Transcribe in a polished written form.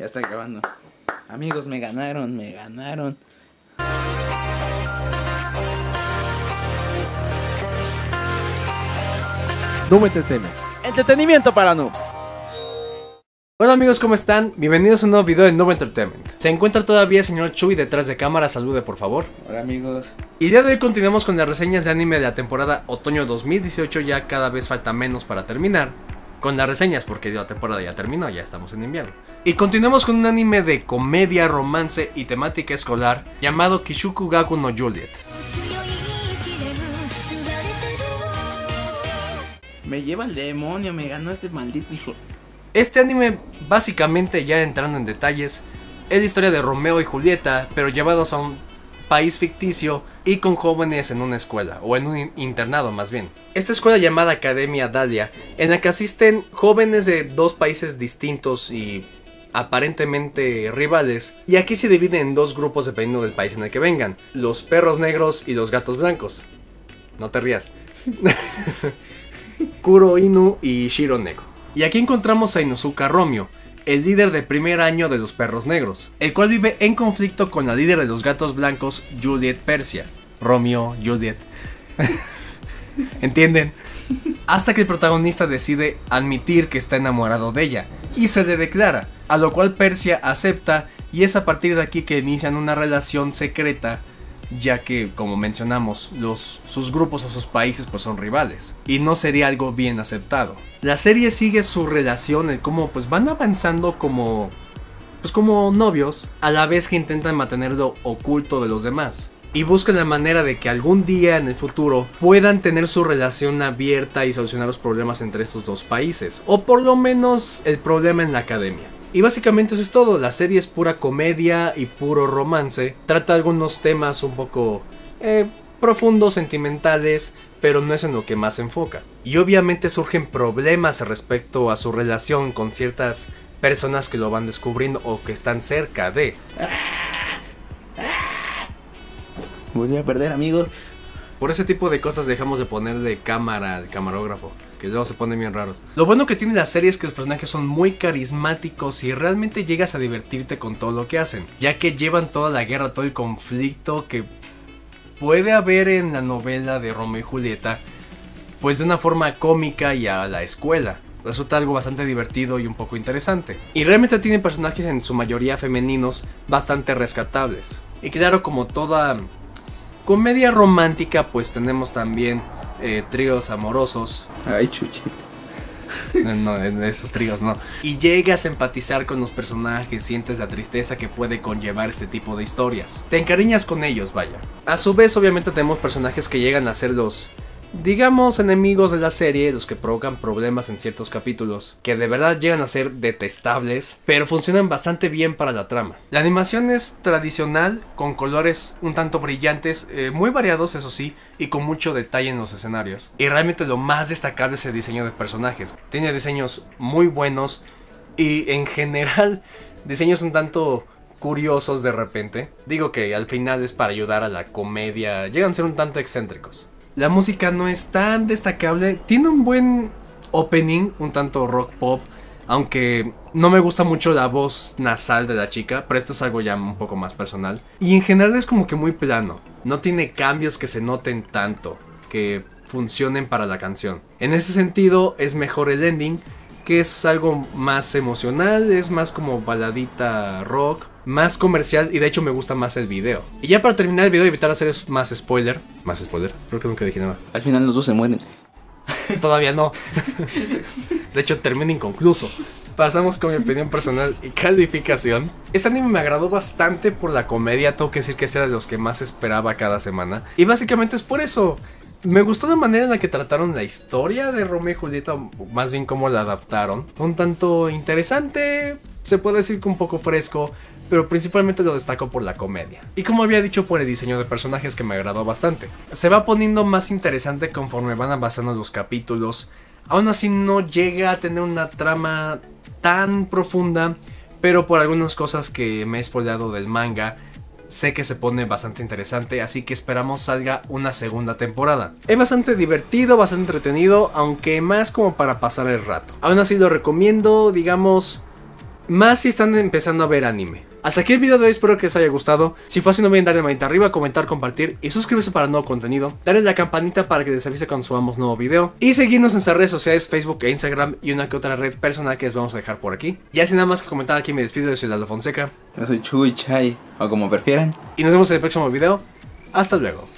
Ya está grabando. Amigos, me ganaron. Noob Entertainment. Entretenimiento para Noob. Hola amigos, ¿cómo están? Bienvenidos a un nuevo video de Noob Entertainment. Se encuentra todavía el señor Chuy detrás de cámara, salude por favor. Hola amigos. Y el día de hoy continuamos con las reseñas de anime de la temporada otoño 2018, ya cada vez falta menos para terminar. Con las reseñas, porque la temporada ya terminó, ya estamos en invierno. Y continuamos con un anime de comedia, romance y temática escolar llamado Kishuku Gakkou no Juliet. Me lleva el demonio, me ganó este maldito hijo. Este anime, básicamente ya entrando en detalles, es la historia de Romeo y Julieta, pero llevados a un país ficticio y con jóvenes en una escuela, o en un internado más bien. Esta escuela llamada Academia Dahlia, en la que asisten jóvenes de dos países distintos y aparentemente rivales, y aquí se dividen en dos grupos dependiendo del país en el que vengan, los perros negros y los gatos blancos. No te rías. Kuro Inu y Shiro Neko. Y aquí encontramos a Inuzuka Romio, el líder de primer año de los perros negros, el cual vive en conflicto con la líder de los gatos blancos, Juliet Persia. Romeo, Juliet. ¿Entienden? Hasta que el protagonista decide admitir que está enamorado de ella y se le declara, a lo cual Persia acepta, y es a partir de aquí que inician una relación secreta, ya que, como mencionamos, sus grupos o sus países pues son rivales y no sería algo bien aceptado. La serie sigue su relación, el cómo pues van avanzando como novios, a la vez que intentan mantenerlo oculto de los demás. Y buscan la manera de que algún día en el futuro puedan tener su relación abierta y solucionar los problemas entre estos dos países. O por lo menos el problema en la academia. Y básicamente eso es todo, la serie es pura comedia y puro romance. Trata algunos temas un poco profundos, sentimentales, pero no es en lo que más se enfoca. Y obviamente surgen problemas respecto a su relación con ciertas personas que lo van descubriendo o que están cerca de. Voy a perder, amigos. Por ese tipo de cosas dejamos de ponerle cámara al camarógrafo, que luego se ponen bien raros. Lo bueno que tiene la serie es que los personajes son muy carismáticos y realmente llegas a divertirte con todo lo que hacen, ya que llevan toda la guerra, todo el conflicto que puede haber en la novela de Romeo y Julieta, pues de una forma cómica y a la escuela. Resulta algo bastante divertido y un poco interesante. Y realmente tienen personajes en su mayoría femeninos bastante rescatables. Y claro, como toda comedia romántica, pues tenemos también tríos amorosos. Ay, chuchito. No, en esos tríos no. Y llegas a empatizar con los personajes, sientes la tristeza que puede conllevar este tipo de historias. Te encariñas con ellos, vaya. A su vez, obviamente tenemos personajes que llegan a ser los, digamos, enemigos de la serie, los que provocan problemas en ciertos capítulos, que de verdad llegan a ser detestables, pero funcionan bastante bien para la trama. La animación es tradicional, con colores un tanto brillantes, muy variados eso sí, y con mucho detalle en los escenarios. Y realmente lo más destacable es el diseño de personajes. Tiene diseños muy buenos y en general diseños un tanto curiosos de repente. Digo que al final es para ayudar a la comedia, llegan a ser un tanto excéntricos. La música no es tan destacable, tiene un buen opening, un tanto rock pop, aunque no me gusta mucho la voz nasal de la chica, pero esto es algo ya un poco más personal. Y en general es como que muy plano, no tiene cambios que se noten tanto, que funcionen para la canción. En ese sentido es mejor el ending, que es algo más emocional, es más como baladita rock, más comercial, y de hecho me gusta más el video. Y ya para terminar el video y evitar hacer más spoiler, creo que nunca dije nada. Al final los dos se mueren. Todavía no. De hecho termina inconcluso. Pasamos con mi opinión personal y calificación. Este anime me agradó bastante por la comedia, tengo que decir que era de los que más esperaba cada semana. Y básicamente es por eso. Me gustó la manera en la que trataron la historia de Romeo y Julieta, más bien cómo la adaptaron. Fue un tanto interesante, se puede decir que un poco fresco, pero principalmente lo destaco por la comedia. Y como había dicho, por el diseño de personajes que me agradó bastante. Se va poniendo más interesante conforme van avanzando los capítulos. Aún así no llega a tener una trama tan profunda, pero por algunas cosas que me he spoileado del manga, sé que se pone bastante interesante, así que esperamos salga una segunda temporada. Es bastante divertido, bastante entretenido, aunque más como para pasar el rato. Aún así lo recomiendo, digamos, más si están empezando a ver anime. Hasta aquí el video de hoy, espero que les haya gustado. Si fue así, no olviden darle manita arriba, comentar, compartir y suscribirse para nuevo contenido. Darle la campanita para que les avise cuando subamos nuevo video. Y seguirnos en nuestras redes sociales, Facebook e Instagram y una que otra red personal que les vamos a dejar por aquí. Ya sin nada más que comentar, aquí me despido. Yo soy Lalo Fonseca. Yo soy Chuy Chay, o como prefieran. Y nos vemos en el próximo video. Hasta luego.